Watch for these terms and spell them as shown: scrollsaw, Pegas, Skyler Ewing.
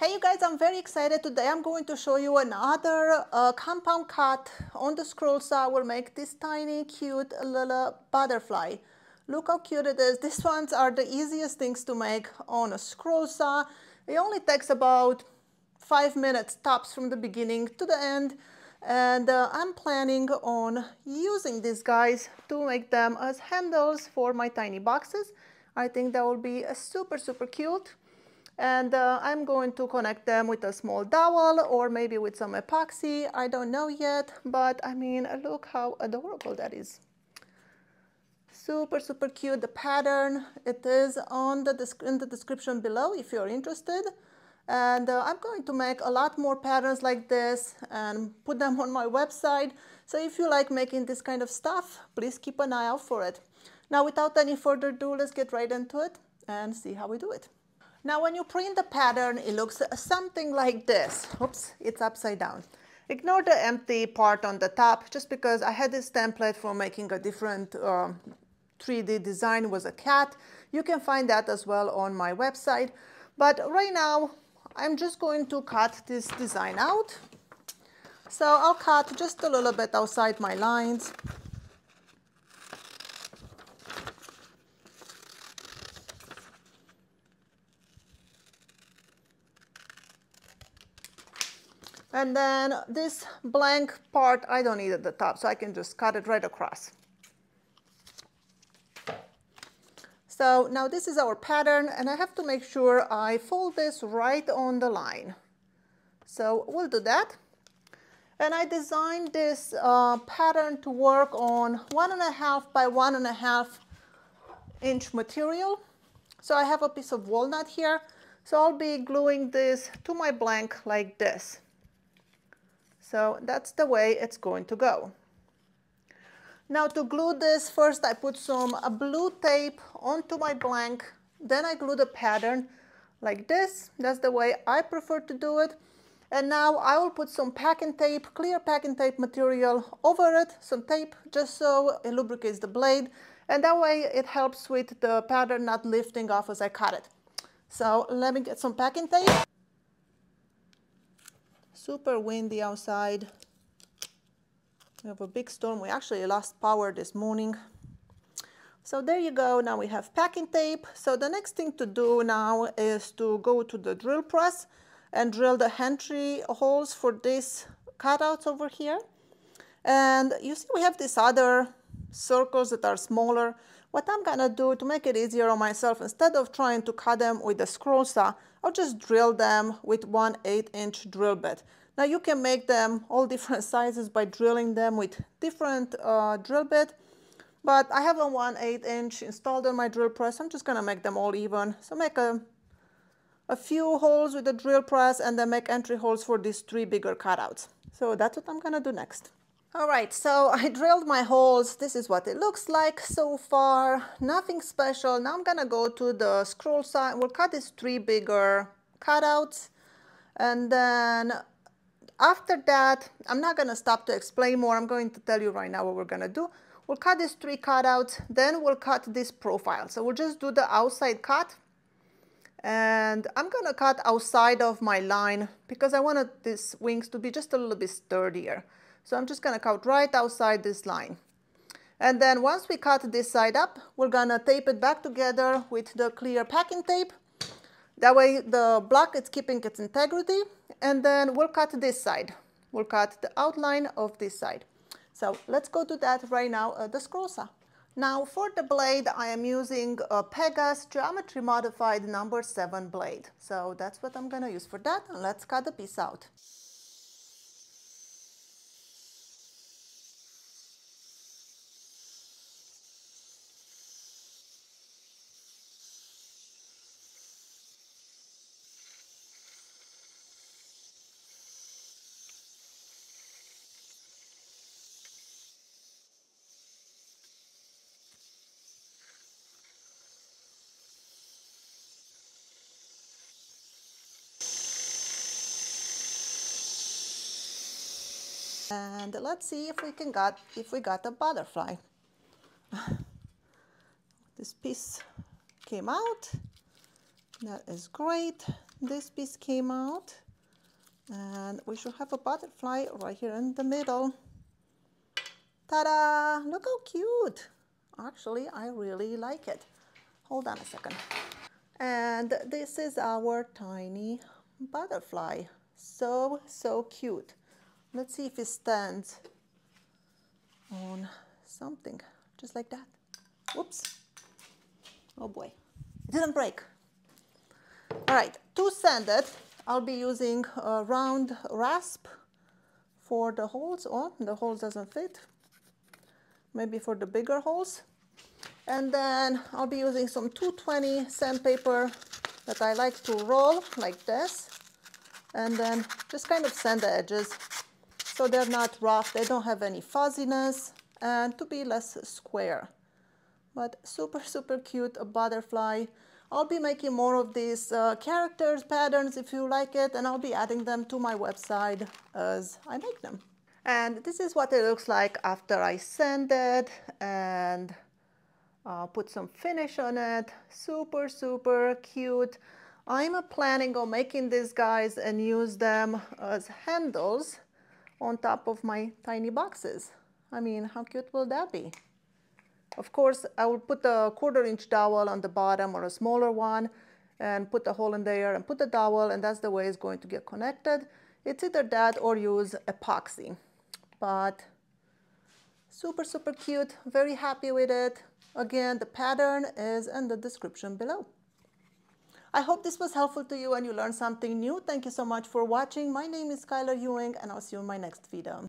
Hey you guys, I'm very excited. Today I'm going to show you another compound cut on the scrolls. I will make this tiny cute little butterfly. Look how cute it is. These ones are the easiest things to make on a scroll saw. It only takes about 5 minutes tops from the beginning to the end, and I'm planning on using these guys to make them as handles for my tiny boxes. I think that will be super cute. And I'm going to connect them with a small dowel or maybe with some epoxy. I don't know yet, but I mean, look how adorable that is. Super cute, the pattern. It is on in the description below if you're interested. And I'm going to make a lot more patterns like this and put them on my website. So if you like making this kind of stuff, please keep an eye out for it. Now, without any further ado, let's get right into it and see how we do it. Now, when you print the pattern, it looks something like this. Oops, it's upside down. Ignore the empty part on the top, just because I had this template for making a different 3D design with a cat. You can find that as well on my website. But right now, I'm just going to cut this design out. So I'll cut just a little bit outside my lines. And then this blank part, I don't need at the top, so I can just cut it right across. So now this is our pattern, and I have to make sure I fold this right on the line. So we'll do that. And I designed this pattern to work on 1.5 by 1.5 inch material. So I have a piece of walnut here. So I'll be gluing this to my blank like this. So that's the way it's going to go. Now, to glue this, first I put some blue tape onto my blank, then I glue the pattern like this. That's the way I prefer to do it. And now I will put some packing tape, clear packing tape material over it, some tape, just so it lubricates the blade. And that way it helps with the pattern not lifting off as I cut it. So let me get some packing tape. Super windy outside. We have a big storm. We actually lost power this morning. So there you go. Now we have packing tape. So the next thing to do now is to go to the drill press and drill the entry holes for these cutouts over here. And you see we have these other circles that are smaller. What I'm gonna do to make it easier on myself, instead of trying to cut them with the scroll saw, I'll just drill them with 1/8-inch drill bit. Now you can make them all different sizes by drilling them with different drill bit, but I have a 1/8-inch installed on my drill press. I'm just gonna make them all even. So make a few holes with the drill press and then make entry holes for these 3 bigger cutouts. So that's what I'm gonna do next. All right, so I drilled my holes. This is what it looks like so far. Nothing special. Now I'm gonna go to the scroll saw. We'll cut these 3 bigger cutouts. And then after that, I'm not gonna stop to explain more. I'm going to tell you right now what we're gonna do. We'll cut these 3 cutouts, then we'll cut this profile. So we'll just do the outside cut. And I'm gonna cut outside of my line because I wanted these wings to be just a little bit sturdier. So I'm just gonna cut right outside this line. And then once we cut this side up, we're gonna tape it back together with the clear packing tape. That way the block is keeping its integrity. And then we'll cut this side. We'll cut the outline of this side. So let's go to that right now at the scroll saw. Now for the blade, I am using a Pegas Geometry Modified #7 blade. So that's what I'm gonna use for that. And let's cut the piece out. And let's see if we can got a butterfly. This piece came out. That is great. this piece came out, and we should have a butterfly right here in the middle. Ta-da! Look how cute! Actually, I really like it. Hold on a second. And this is our tiny butterfly. So, so cute. Let's see if it stands on something, just like that. Whoops. Oh boy, it didn't break. All right, to sand it, I'll be using a round rasp for the holes. Oh, the holes doesn't fit. Maybe for the bigger holes. And then I'll be using some 220 sandpaper that I like to roll like this. And then just kind of sand the edges so they're not rough, they don't have any fuzziness, and to be less square. But super, super cute, a butterfly. I'll be making more of these characters, patterns, if you like it, and I'll be adding them to my website as I make them. And this is what it looks like after I sand it and put some finish on it. Super, super cute. I'm planning on making these guys and use them as handles on top of my tiny boxes. I mean, how cute will that be? Of course, I will put a 1/4 inch dowel on the bottom, or a smaller one, and put a hole in there and put the dowel, and that's the way it's going to get connected. It's either that or use epoxy. But super, super cute, very happy with it. Again, the pattern is in the description below. I hope this was helpful to you and you learned something new. Thank you so much for watching. My name is Skyler Ewing, and I'll see you in my next video.